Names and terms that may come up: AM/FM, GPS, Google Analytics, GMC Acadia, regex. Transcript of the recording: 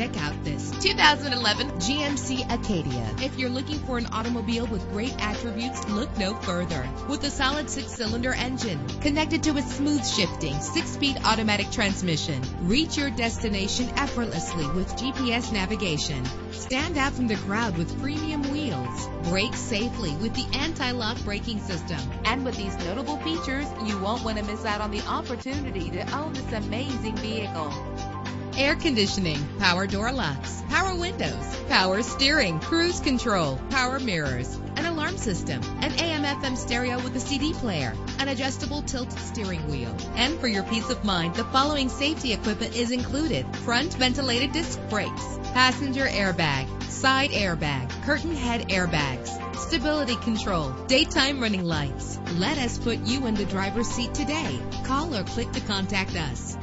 check out this 2011 GMC Acadia. If you're looking for an automobile with great attributes, look no further. With a solid 6-cylinder engine connected to a smooth shifting 6-speed automatic transmission, reach your destination effortlessly with GPS navigation. Stand out from the crowd with premium wheels. Brake safely with the anti-lock braking system. And with these notable features, you won't want to miss out on the opportunity to own this amazing vehicle. Air conditioning, power door locks, power windows, power steering, cruise control, power mirrors, an alarm system, an AM/FM stereo with a CD player, an adjustable tilt steering wheel. And for your peace of mind, the following safety equipment is included: front ventilated disc brakes, passenger airbag, side airbag, curtain head airbags, stability control, daytime running lights. Let us put you in the driver's seat today. Call or click to contact us.